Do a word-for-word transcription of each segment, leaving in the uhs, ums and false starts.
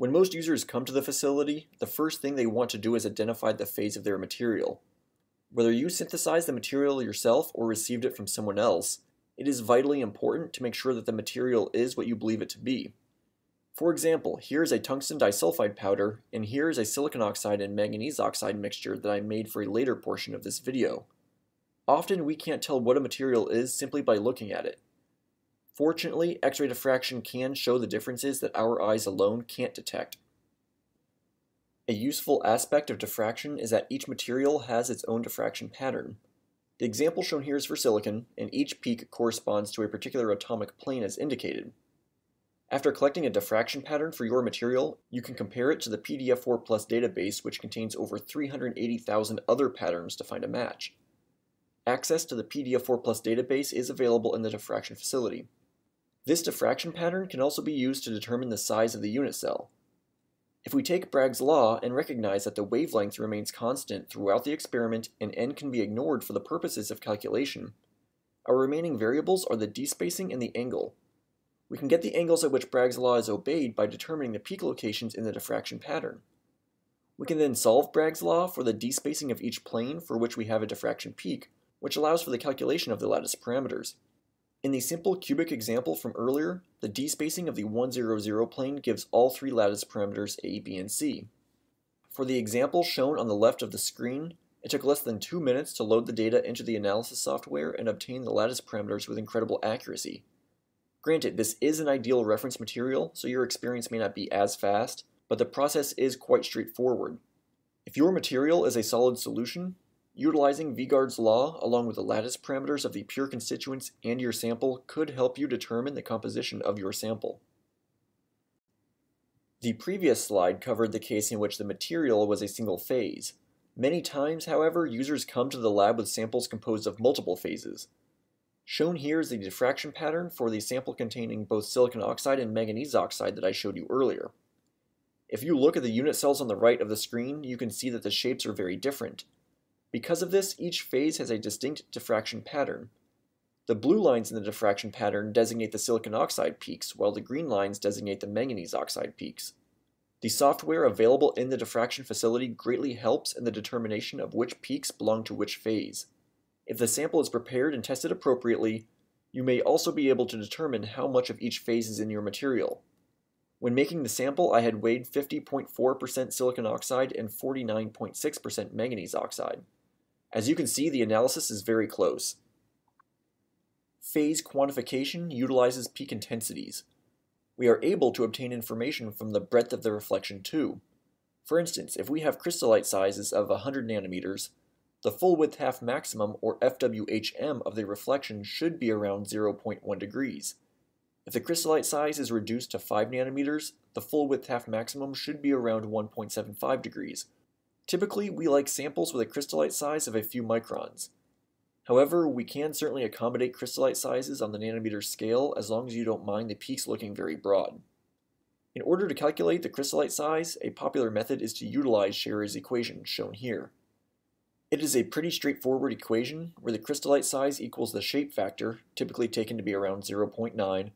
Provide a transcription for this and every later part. When most users come to the facility, the first thing they want to do is identify the phase of their material. Whether you synthesize the material yourself or received it from someone else, it is vitally important to make sure that the material is what you believe it to be. For example, here is a tungsten disulfide powder, and here is a silicon oxide and manganese oxide mixture that I made for a later portion of this video. Often we can't tell what a material is simply by looking at it. Fortunately, X-ray diffraction can show the differences that our eyes alone can't detect. A useful aspect of diffraction is that each material has its own diffraction pattern. The example shown here is for silicon, and each peak corresponds to a particular atomic plane as indicated. After collecting a diffraction pattern for your material, you can compare it to the P D F four plus database, which contains over three hundred eighty thousand other patterns to find a match. Access to the P D F four plus database is available in the diffraction facility. This diffraction pattern can also be used to determine the size of the unit cell. If we take Bragg's law and recognize that the wavelength remains constant throughout the experiment and n can be ignored for the purposes of calculation, our remaining variables are the d-spacing and the angle. We can get the angles at which Bragg's law is obeyed by determining the peak locations in the diffraction pattern. We can then solve Bragg's law for the d-spacing of each plane for which we have a diffraction peak, which allows for the calculation of the lattice parameters. In the simple cubic example from earlier, the d-spacing of the one zero zero plane gives all three lattice parameters A, B, and C. For the example shown on the left of the screen, it took less than two minutes to load the data into the analysis software and obtain the lattice parameters with incredible accuracy. Granted, this is an ideal reference material, so your experience may not be as fast, but the process is quite straightforward. If your material is a solid solution, utilizing Vegard's law along with the lattice parameters of the pure constituents and your sample could help you determine the composition of your sample. The previous slide covered the case in which the material was a single phase. Many times, however, users come to the lab with samples composed of multiple phases. Shown here is the diffraction pattern for the sample containing both silicon oxide and manganese oxide that I showed you earlier. If you look at the unit cells on the right of the screen, you can see that the shapes are very different. Because of this, each phase has a distinct diffraction pattern. The blue lines in the diffraction pattern designate the silicon oxide peaks, while the green lines designate the manganese oxide peaks. The software available in the diffraction facility greatly helps in the determination of which peaks belong to which phase. If the sample is prepared and tested appropriately, you may also be able to determine how much of each phase is in your material. When making the sample, I had weighed fifty point four percent silicon oxide and forty-nine point six percent manganese oxide. As you can see, the analysis is very close. Phase quantification utilizes peak intensities. We are able to obtain information from the breadth of the reflection too. For instance, if we have crystallite sizes of one hundred nanometers, the full width half maximum, or F W H M, of the reflection should be around zero point one degrees. If the crystallite size is reduced to five nanometers, the full width half maximum should be around one point seven five degrees. Typically, we like samples with a crystallite size of a few microns. However, we can certainly accommodate crystallite sizes on the nanometer scale as long as you don't mind the peaks looking very broad. In order to calculate the crystallite size, a popular method is to utilize Scherrer's equation, shown here. It is a pretty straightforward equation where the crystallite size equals the shape factor, typically taken to be around zero point nine,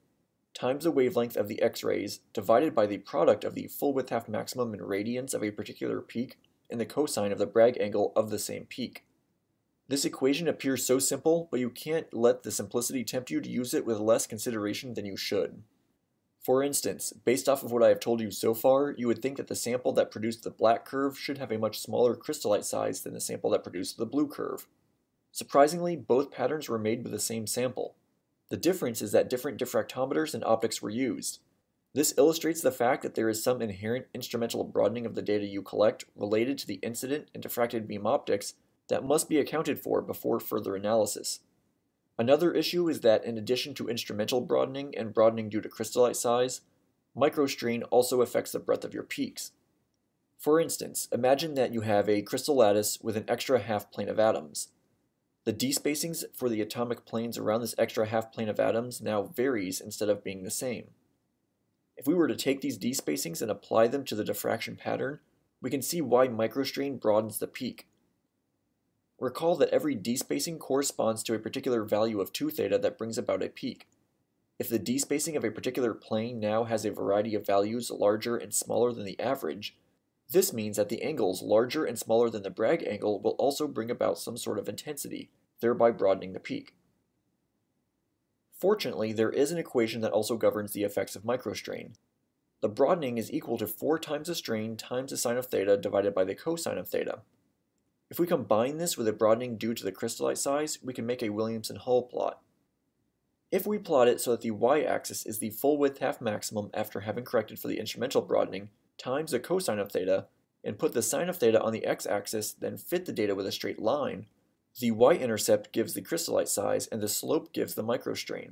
times the wavelength of the X-rays divided by the product of the full width half maximum and radians of a particular peak and the cosine of the Bragg angle of the same peak. This equation appears so simple, but you can't let the simplicity tempt you to use it with less consideration than you should. For instance, based off of what I have told you so far, you would think that the sample that produced the black curve should have a much smaller crystallite size than the sample that produced the blue curve. Surprisingly, both patterns were made with the same sample. The difference is that different diffractometers and optics were used. This illustrates the fact that there is some inherent instrumental broadening of the data you collect related to the incident and diffracted beam optics that must be accounted for before further analysis. Another issue is that in addition to instrumental broadening and broadening due to crystallite size, microstrain also affects the breadth of your peaks. For instance, imagine that you have a crystal lattice with an extra half plane of atoms. The d-spacings for the atomic planes around this extra half plane of atoms now varies instead of being the same. If we were to take these d-spacings and apply them to the diffraction pattern, we can see why microstrain broadens the peak. Recall that every d-spacing corresponds to a particular value of two theta that brings about a peak. If the d-spacing of a particular plane now has a variety of values larger and smaller than the average, this means that the angles larger and smaller than the Bragg angle will also bring about some sort of intensity, thereby broadening the peak. Fortunately, there is an equation that also governs the effects of microstrain. The broadening is equal to four times the strain times the sine of theta divided by the cosine of theta. If we combine this with the broadening due to the crystallite size, we can make a Williamson-Hall plot. If we plot it so that the y-axis is the full width half maximum after having corrected for the instrumental broadening times the cosine of theta, and put the sine of theta on the x-axis, then fit the data with a straight line, the y-intercept gives the crystallite size and the slope gives the microstrain.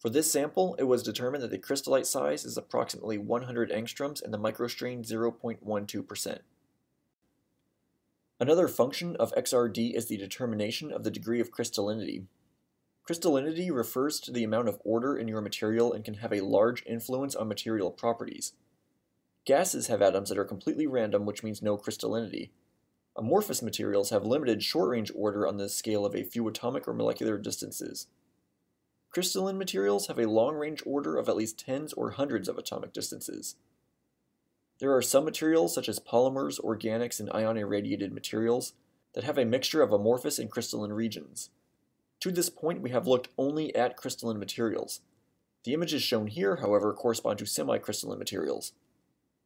For this sample, it was determined that the crystallite size is approximately one hundred angstroms and the microstrain zero point one two percent. Another function of X R D is the determination of the degree of crystallinity. Crystallinity refers to the amount of order in your material and can have a large influence on material properties. Gases have atoms that are completely random, which means no crystallinity. Amorphous materials have limited short-range order on the scale of a few atomic or molecular distances. Crystalline materials have a long-range order of at least tens or hundreds of atomic distances. There are some materials, such as polymers, organics, and ion-irradiated materials, that have a mixture of amorphous and crystalline regions. To this point, we have looked only at crystalline materials. The images shown here, however, correspond to semi-crystalline materials.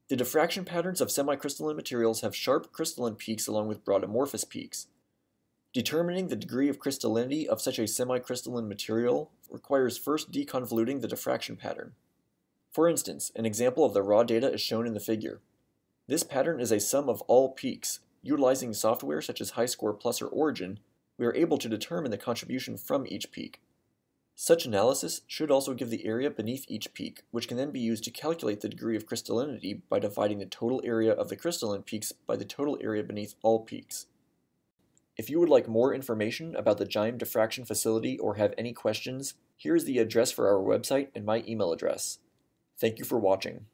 The diffraction patterns of semi-crystalline materials have sharp crystalline peaks along with broad amorphous peaks. Determining the degree of crystallinity of such a semi-crystalline material requires first deconvoluting the diffraction pattern. For instance, an example of the raw data is shown in the figure. This pattern is a sum of all peaks. Utilizing software such as HighScore Plus or Origin, we are able to determine the contribution from each peak. Such analysis should also give the area beneath each peak, which can then be used to calculate the degree of crystallinity by dividing the total area of the crystalline peaks by the total area beneath all peaks. If you would like more information about the J I A M diffraction facility or have any questions, here is the address for our website and my email address. Thank you for watching.